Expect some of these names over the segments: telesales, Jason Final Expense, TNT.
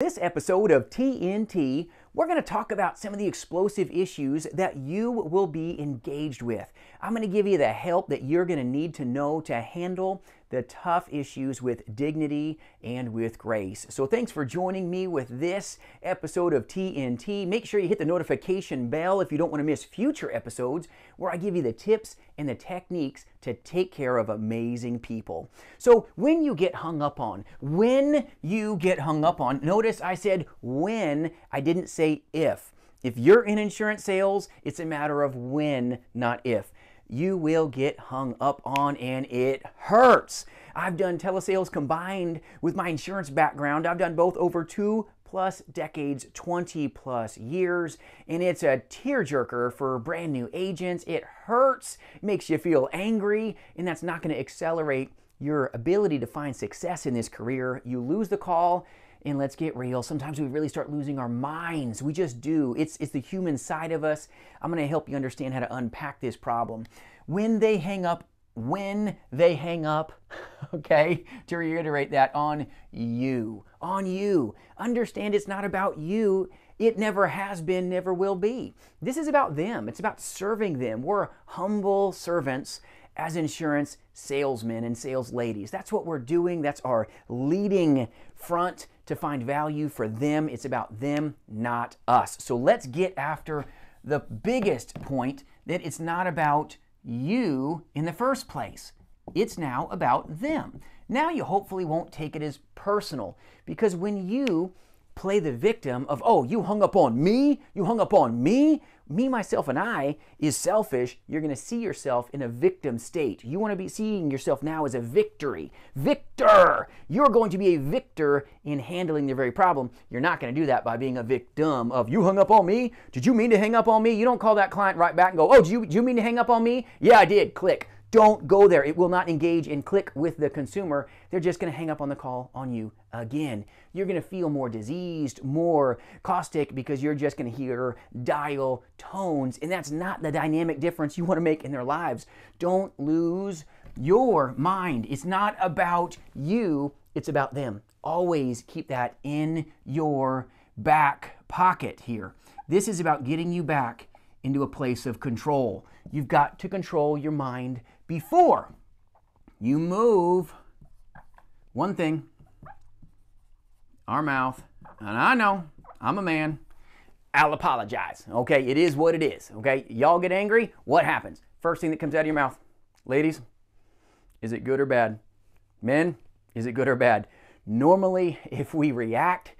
This episode of TNT, we're going to talk about some of the explosive issues that you will be engaged with. I'm going to give you the help that you're going to need to know to handle the tough issues with dignity and with grace. So thanks for joining me with this episode of TNT. Make sure you hit the notification bell if you don't want to miss future episodes where I give you the tips and the techniques to take care of amazing people. So when you get hung up on, notice I said when, I didn't say if. If you're in insurance sales, it's a matter of when, not if. You will get hung up on and it hurts. I've done telesales combined with my insurance background. I've done both over 2+ decades, 20+ years, and it's a tearjerker for brand new agents. It hurts, makes you feel angry, and that's not going to accelerate your ability to find success in this career. You lose the call. And let's get real, sometimes we really start losing our minds. We just do. It's the human side of us. I'm going to help you understand how to unpack this problem. When they hang up, okay, to reiterate that, on you. Understand it's not about you. It never has been, never will be. This is about them. It's about serving them. We're humble servants as insurance salesmen and sales ladies. That's what we're doing. That's our leading front to find value for them. It's about them, not us. So let's get after the biggest point, that it's not about you in the first place. It's now about them. Now you hopefully won't take it as personal, because when you play the victim of, oh, you hung up on me, me, myself, and I is selfish, you're going to see yourself in a victim state. You want to be seeing yourself now as a victor. You're going to be a victor in handling the very problem. You're not going to do that by being a victim of, you hung up on me? Did you mean to hang up on me? You don't call that client right back and go, oh, do you mean to hang up on me? Yeah, I did. Click. Don't go there. It will not engage and click with the consumer. They're just going to hang up on the call on you again. You're going to feel more diseased, more caustic, because you're just going to hear dial tones. And that's not the dynamic difference you want to make in their lives. Don't lose your mind. It's not about you. It's about them. Always keep that in your back pocket here. This is about getting you back into a place of control. You've got to control your mind before you move. One thing, our mouth, and I know, I'm a man, I'll apologize, okay? It is what it is, okay? Y'all get angry, what happens? First thing that comes out of your mouth, ladies, is it good or bad? Men, is it good or bad? Normally, if we react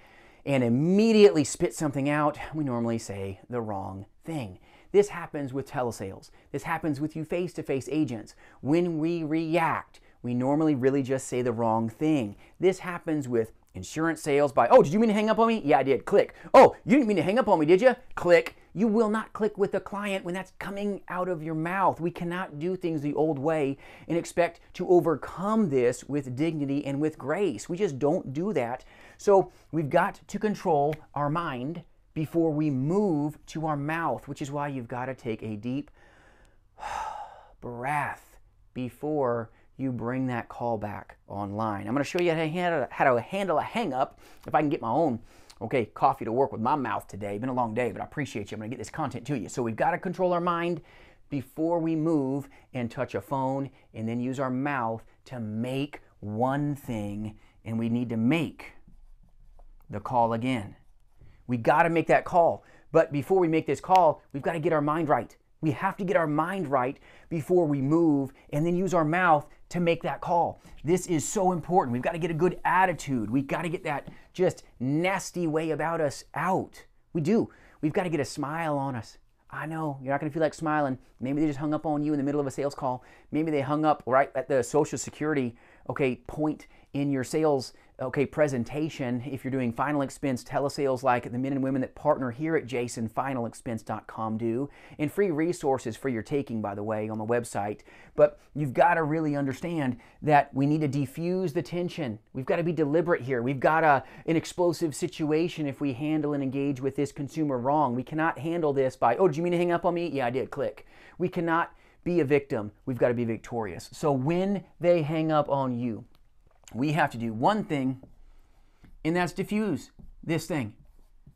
and immediately spit something out, we normally say the wrong thing. This happens with telesales. This happens with you face-to-face agents. When we react, we normally really just say the wrong thing. This happens with insurance sales by, oh, did you mean to hang up on me? Yeah, I did. Click. Oh, you didn't mean to hang up on me, did you? Click. You will not click with a client when that's coming out of your mouth. We cannot do things the old way and expect to overcome this with dignity and with grace. We just don't do that. So we've got to control our mind before we move to our mouth, which is why you've got to take a deep breath before you bring that call back online. I'm going to show you how to handle a hang-up, if I can get my own coffee to work with my mouth today. Been a long day, but I appreciate you. I'm going to get this content to you. So we've got to control our mind before we move and touch a phone, and then use our mouth to make one thing, and we need to make the call again. We got to make that call. But before we make this call, we've got to get our mind right. We have to get our mind right before we move, and then use our mouth to make that call. This is so important. We've got to get a good attitude. We've got to get that just nasty way about us out. We do. We've got to get a smile on us. I know, you're not going to feel like smiling. Maybe they just hung up on you in the middle of a sales call. Maybe they hung up right at the Social Security point in your sales presentation. If you're doing final expense telesales, like the men and women that partner here at jasonfinalexpense.com do, and free resources for your taking, by the way, on the website. But you've got to really understand that we need to defuse the tension. We've got to be deliberate here. We've got an explosive situation if we handle and engage with this consumer wrong. We cannot handle this by, oh, did you mean to hang up on me? Yeah, I did. Click. We cannot be a victim. We've got to be victorious. So when they hang up on you, we have to do one thing, and that's diffuse. this thing.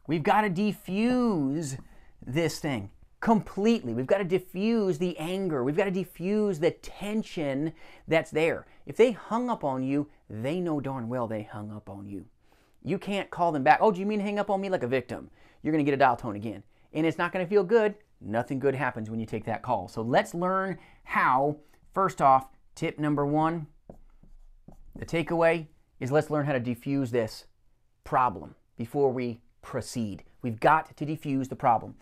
We've got to defuse this thing completely. We've got to defuse the anger. We've got to defuse the tension that's there. If they hung up on you, they know darn well they hung up on you. You can't call them back. Oh, do you mean hang up on me like a victim? You're going to get a dial tone again. And it's not going to feel good. Nothing good happens when you take that call. So let's learn how. First off, tip number one, the takeaway is let's learn how to defuse this problem before we proceed. We've got to defuse the problem.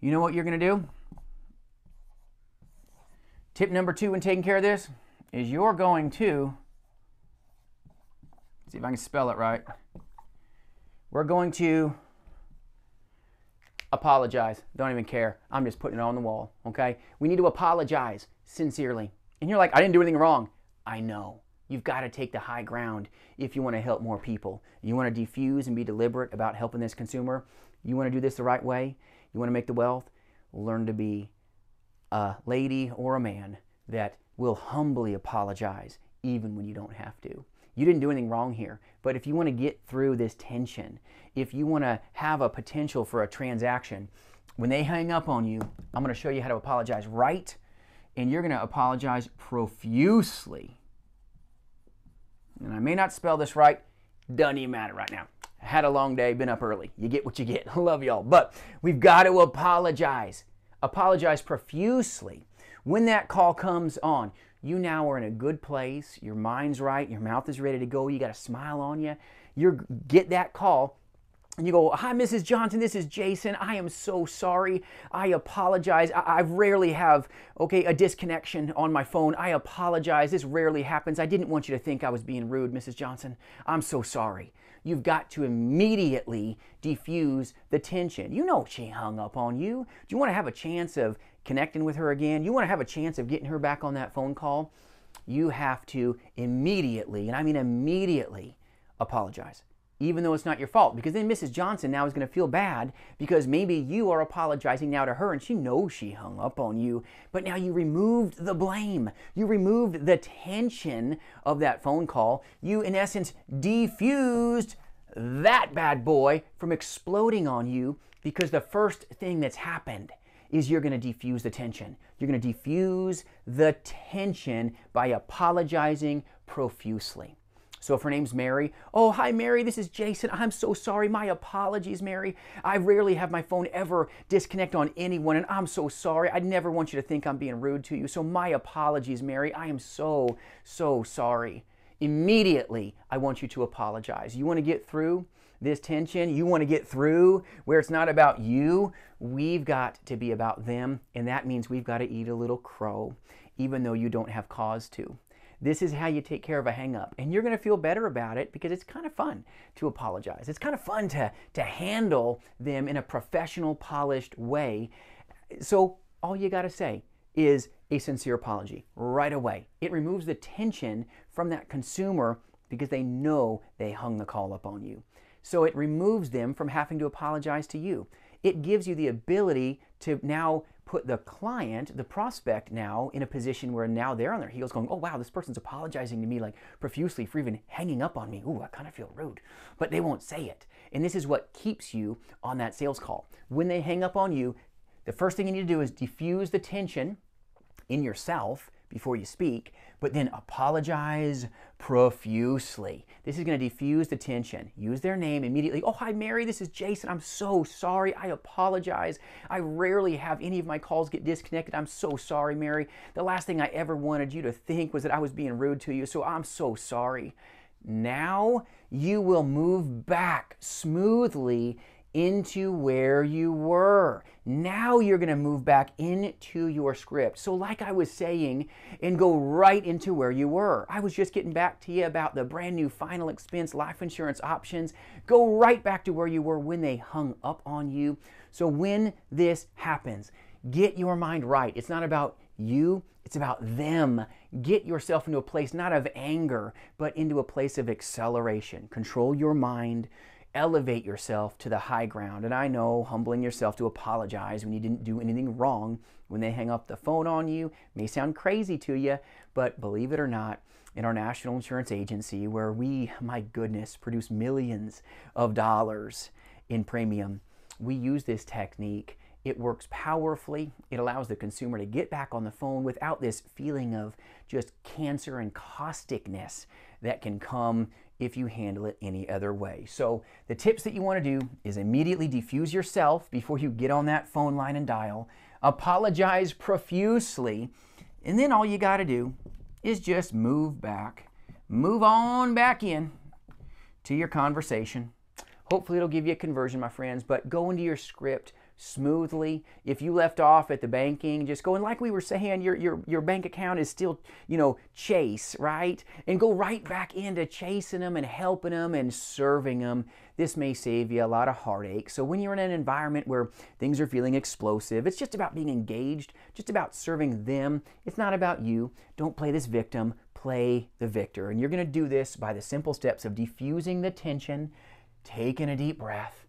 You know what you're going to do? Tip number two in taking care of this is you're going to, see if I can spell it right. We're going to apologize. Don't even care. I'm just putting it on the wall, okay? We need to apologize sincerely. And you're like, I didn't do anything wrong. I know. You've got to take the high ground if you want to help more people. You want to defuse and be deliberate about helping this consumer. You want to do this the right way. You want to make the wealth. Learn to be a lady or a man that will humbly apologize even when you don't have to. You didn't do anything wrong here. But if you want to get through this tension, if you want to have a potential for a transaction, when they hang up on you, I'm going to show you how to apologize right, and you're going to apologize profusely. And I may not spell this right. Doesn't even matter right now. I had a long day, been up early. You get what you get. I love y'all. But we've got to apologize. Apologize profusely. When that call comes on, you now are in a good place, your mind's right, your mouth is ready to go, you got a smile on you. You get that call and you go, hi Mrs. Johnson, this is Jason, I am so sorry, I apologize, I rarely have, okay, a disconnection on my phone, I apologize, this rarely happens, I didn't want you to think I was being rude, Mrs. Johnson, I'm so sorry. You've got to immediately defuse the tension. You know she hung up on you. Do you want to have a chance of connecting with her again? You want to have a chance of getting her back on that phone call? You have to immediately, and I mean immediately, apologize. Even though it's not your fault. Because then Mrs. Johnson now is going to feel bad because maybe you are apologizing now to her and she knows she hung up on you. But now you removed the blame. You removed the tension of that phone call. You, in essence, defused that bad boy from exploding on you because the first thing that's happened is you're going to defuse the tension. You're going to defuse the tension by apologizing profusely. So if her name's Mary, oh, hi, Mary, this is Jason. I'm so sorry. My apologies, Mary. I rarely have my phone ever disconnect on anyone, and I'm so sorry. I'd never want you to think I'm being rude to you. So my apologies, Mary. I am so, so sorry. Immediately, I want you to apologize. You want to get through this tension? You want to get through where it's not about you? We've got to be about them, and that means we've got to eat a little crow, even though you don't have cause to. This is how you take care of a hang-up. And you're going to feel better about it because it's kind of fun to apologize. It's kind of fun to handle them in a professional, polished way. So all you got to say is a sincere apology right away. It removes the tension from that consumer because they know they hung the call up on you. So it removes them from having to apologize to you. It gives you the ability to now put the client, the prospect now, in a position where now they're on their heels going, oh wow, this person's apologizing to me like profusely for even hanging up on me. Ooh, I kind of feel rude. But they won't say it. And this is what keeps you on that sales call. When they hang up on you, the first thing you need to do is diffuse the tension in yourself before you speak, but then apologize profusely. This is going to defuse the tension. Use their name immediately. Oh, hi, Mary. This is Jason. I'm so sorry. I apologize. I rarely have any of my calls get disconnected. I'm so sorry, Mary. The last thing I ever wanted you to think was that I was being rude to you, so I'm so sorry. Now you will move back smoothly into where you were. Now you're going to move back into your script. So like I was saying, and go right into where you were. I was just getting back to you about the brand new final expense life insurance options. Go right back to where you were when they hung up on you. So when this happens, get your mind right. It's not about you, it's about them. Get yourself into a place not of anger, but into a place of acceleration. Control your mind. Elevate yourself to the high ground. And I know humbling yourself to apologize when you didn't do anything wrong when they hang up the phone on you may sound crazy to you, but believe it or not, in our national insurance agency, where we, my goodness, produce millions of dollars in premium. We use this technique. It works powerfully. It allows the consumer to get back on the phone without this feeling of just cancer and causticness that can come if you handle it any other way. So the tips that you want to do is immediately defuse yourself before you get on that phone line and dial, apologize profusely, and then all you got to do is just move back, move on back in to your conversation. Hopefully it'll give you a conversion, my friends, but go into your script smoothly. If you left off at the banking, just go, and like we were saying, your bank account is still, you know, Chase, right? And go right back into chasing them and helping them and serving them. This may save you a lot of heartache. So when you're in an environment where things are feeling explosive, it's just about being engaged, just about serving them. It's not about you. Don't play this victim, play the victor. And you're going to do this by the simple steps of diffusing the tension, taking a deep breath.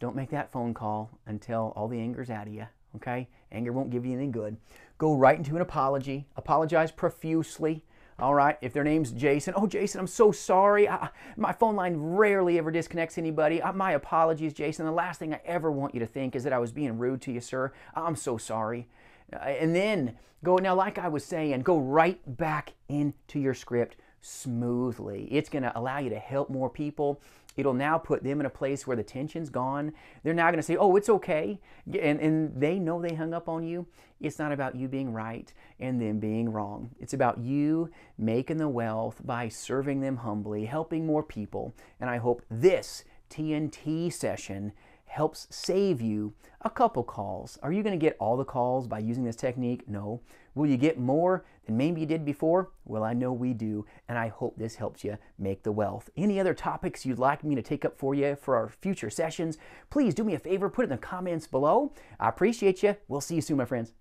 Don't make that phone call until all the anger's out of you, okay? Anger won't give you anything good. Go right into an apology. Apologize profusely, all right? If their name's Jason, oh, Jason, I'm so sorry. My phone line rarely ever disconnects anybody. My apologies, Jason. The last thing I ever want you to think is that I was being rude to you, sir. I'm so sorry. And then go, now, like I was saying, go right back into your script smoothly. It's going to allow you to help more people. It'll now put them in a place where the tension's gone. They're now going to say, oh, it's okay. And they know they hung up on you. It's not about you being right and them being wrong. It's about you making the wealth by serving them humbly, helping more people. And I hope this TNT session helps save you a couple calls. Are you going to get all the calls by using this technique? No. Will you get more than maybe you did before? Well, I know we do, and I hope this helps you make the wealth. Any other topics you'd like me to take up for you for our future sessions, please do me a favor, put it in the comments below. I appreciate you. We'll see you soon, my friends.